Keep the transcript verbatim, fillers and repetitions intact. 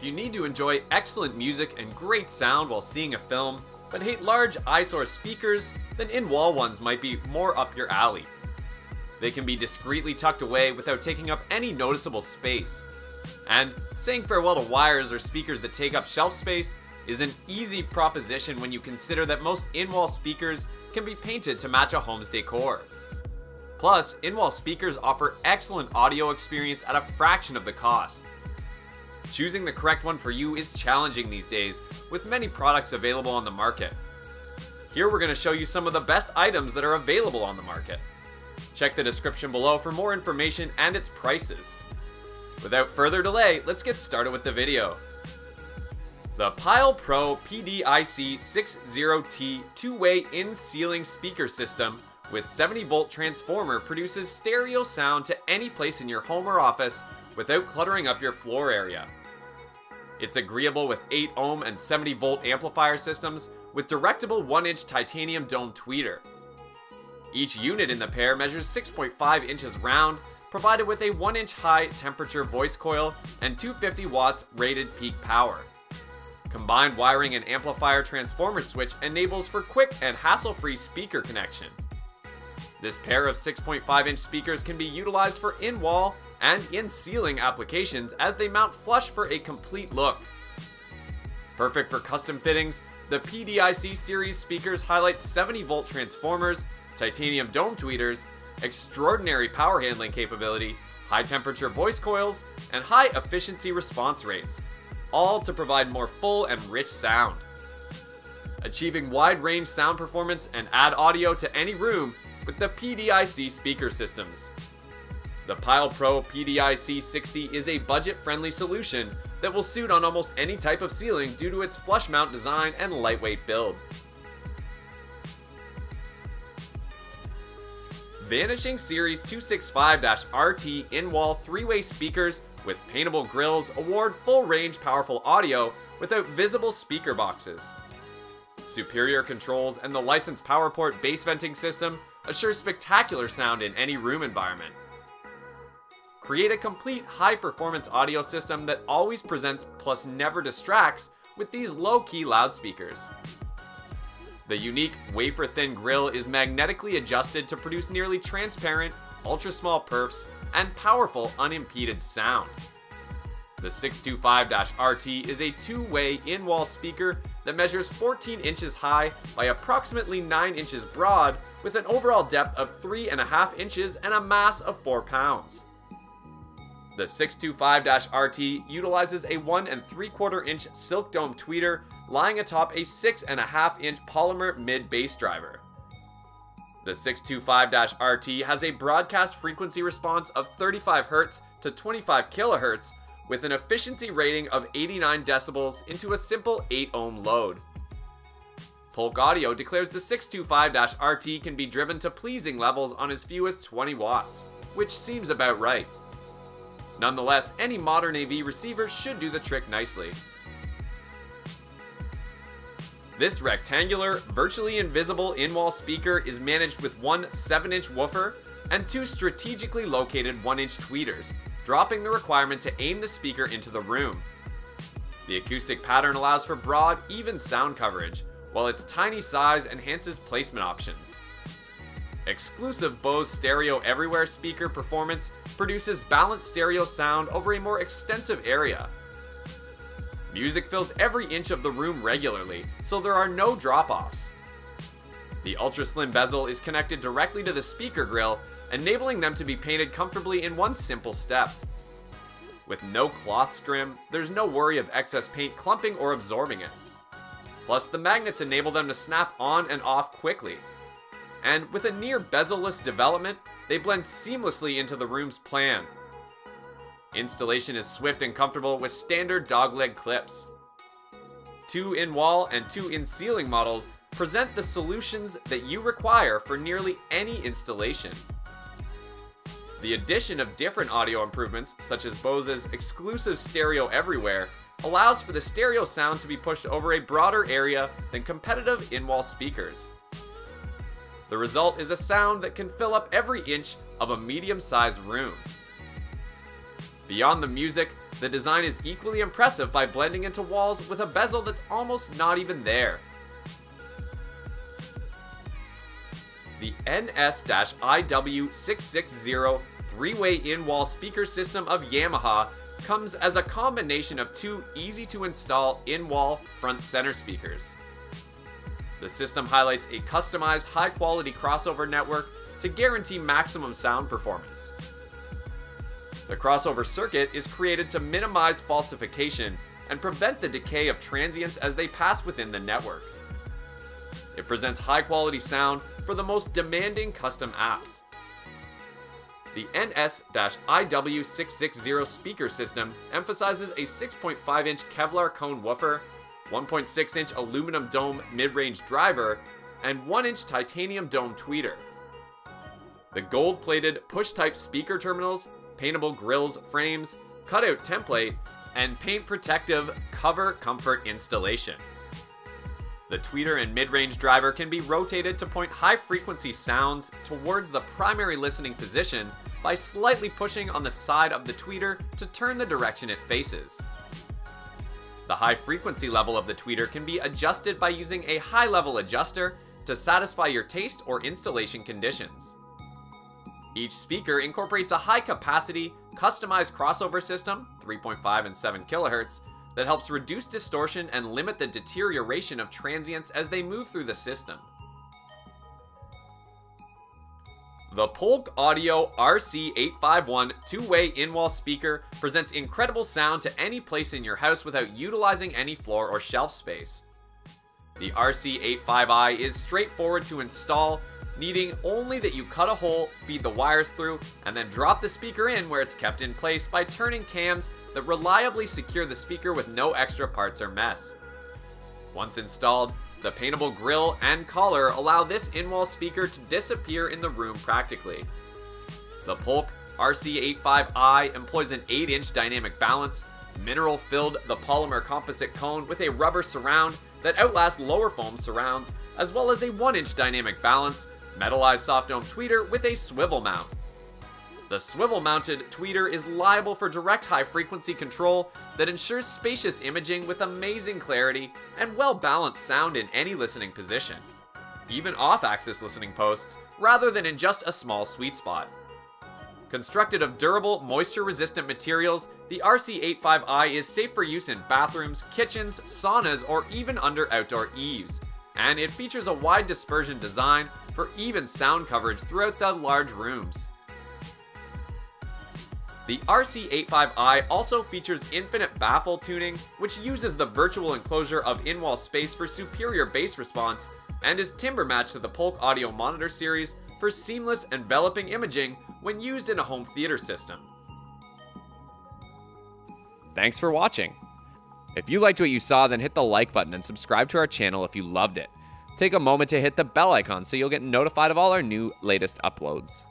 If you need to enjoy excellent music and great sound while seeing a film, but hate large eyesore speakers, then in-wall ones might be more up your alley. They can be discreetly tucked away without taking up any noticeable space. And saying farewell to wires or speakers that take up shelf space is an easy proposition when you consider that most in-wall speakers can be painted to match a home's decor. Plus, in-wall speakers offer excellent audio experience at a fraction of the cost. Choosing the correct one for you is challenging these days, with many products available on the market. Here we're going to show you some of the best items that are available on the market. Check the description below for more information and its prices. Without further delay, let's get started with the video. The Pyle Pro P D I C sixty T two-way in-ceiling speaker system with seventy volt transformer produces stereo sound to any place in your home or office without cluttering up your floor area. It's agreeable with eight ohm and seventy volt amplifier systems with directable one inch titanium dome tweeter. Each unit in the pair measures six point five inches round, provided with a one inch high temperature voice coil and two hundred fifty watts rated peak power. Combined wiring and amplifier transformer switch enables for quick and hassle-free speaker connection. This pair of six point five inch speakers can be utilized for in-wall and in-ceiling applications as they mount flush for a complete look. Perfect for custom fittings, the P D I C series speakers highlight seventy volt transformers, titanium dome tweeters, extraordinary power handling capability, high temperature voice coils, and high efficiency response rates, all to provide more full and rich sound. Achieving wide range sound performance and add audio to any room with the P D I C speaker systems. The Pyle Pro P D I C sixty is a budget-friendly solution that will suit on almost any type of ceiling due to its flush mount design and lightweight build. Vanishing Series two sixty-five R T in-wall three-way speakers with paintable grills award full-range powerful audio without visible speaker boxes. Superior controls and the licensed PowerPort bass venting system assure spectacular sound in any room environment. Create a complete high-performance audio system that always presents plus never distracts with these low-key loudspeakers. The unique wafer-thin grille is magnetically adjusted to produce nearly transparent, ultra-small perfs and powerful unimpeded sound. The six twenty-five R T is a two-way in-wall speaker that measures fourteen inches high by approximately nine inches broad with an overall depth of three point five inches and a mass of four pounds. The six twenty-five R T utilizes a one and three quarter inch silk dome tweeter lying atop a six and a half inch polymer mid-bass driver. The six twenty-five R T has a broadcast frequency response of thirty-five hertz to twenty-five kilohertz with an efficiency rating of eighty-nine decibels into a simple eight ohm load. Polk Audio declares the six twenty-five R T can be driven to pleasing levels on as few as twenty watts, which seems about right. Nonetheless, any modern A V receiver should do the trick nicely. This rectangular, virtually invisible in-wall speaker is managed with one seven inch woofer and two strategically located one inch tweeters, dropping the requirement to aim the speaker into the room. The acoustic pattern allows for broad, even sound coverage, while its tiny size enhances placement options. Exclusive Bose Stereo Everywhere speaker performance produces balanced stereo sound over a more extensive area. Music fills every inch of the room regularly, so there are no drop-offs. The ultra-slim bezel is connected directly to the speaker grille, enabling them to be painted comfortably in one simple step. With no cloth scrim, there's no worry of excess paint clumping or absorbing it. Plus, the magnets enable them to snap on and off quickly. And with a near bezel-less development, they blend seamlessly into the room's plan. Installation is swift and comfortable with standard dogleg clips. Two in-wall and two in-ceiling models present the solutions that you require for nearly any installation. The addition of different audio improvements, such as Bose's exclusive Stereo Everywhere, allows for the stereo sound to be pushed over a broader area than competitive in-wall speakers. The result is a sound that can fill up every inch of a medium-sized room. Beyond the music, The design is equally impressive by blending into walls with a bezel that's almost not even there. The N S I W six sixty three-way in-wall speaker system of Yamaha comes as a combination of two easy-to-install in-wall front center speakers. The system highlights a customized high-quality crossover network to guarantee maximum sound performance. The crossover circuit is created to minimize falsification and prevent the decay of transients as they pass within the network. It presents high-quality sound for the most demanding custom apps. The N S I W six sixty speaker system emphasizes a six point five inch Kevlar cone woofer, one point six inch aluminum dome mid-range driver, and one inch titanium dome tweeter. The gold-plated push-type speaker terminals, paintable grills frames, cutout template, and paint-protective cover comfort installation. The tweeter and mid-range driver can be rotated to point high-frequency sounds towards the primary listening position by slightly pushing on the side of the tweeter to turn the direction it faces. The high-frequency level of the tweeter can be adjusted by using a high-level adjuster to satisfy your taste or installation conditions. Each speaker incorporates a high-capacity, customized crossover system, three point five and seven kilohertz, that helps reduce distortion and limit the deterioration of transients as they move through the system. The Polk Audio R C eight fifty-one two-way in-wall speaker presents incredible sound to any place in your house without utilizing any floor or shelf space. The R C eighty-five i is straightforward to install, needing only that you cut a hole, feed the wires through, and then drop the speaker in where it's kept in place by turning cams that reliably secure the speaker with no extra parts or mess. Once installed, the paintable grille and collar allow this in-wall speaker to disappear in the room practically. The Polk R C eighty-five i employs an eight inch dynamic balance, mineral-filled the polymer composite cone with a rubber surround that outlasts lower foam surrounds, as well as a one inch dynamic balance, metallized soft dome tweeter with a swivel mount. The swivel-mounted tweeter is liable for direct high-frequency control that ensures spacious imaging with amazing clarity and well-balanced sound in any listening position, even off-axis listening posts, rather than in just a small sweet spot. Constructed of durable, moisture-resistant materials, the R C eighty-five i is safe for use in bathrooms, kitchens, saunas, or even under outdoor eaves, and it features a wide dispersion design for even sound coverage throughout the large rooms. The R C eighty-five i also features infinite baffle tuning, which uses the virtual enclosure of in-wall space for superior bass response and is timbre matched to the Polk Audio Monitor series for seamless enveloping imaging when used in a home theater system. Thanks for watching. If you liked what you saw, then hit the like button and subscribe to our channel if you loved it. Take a moment to hit the bell icon so you'll get notified of all our new latest uploads.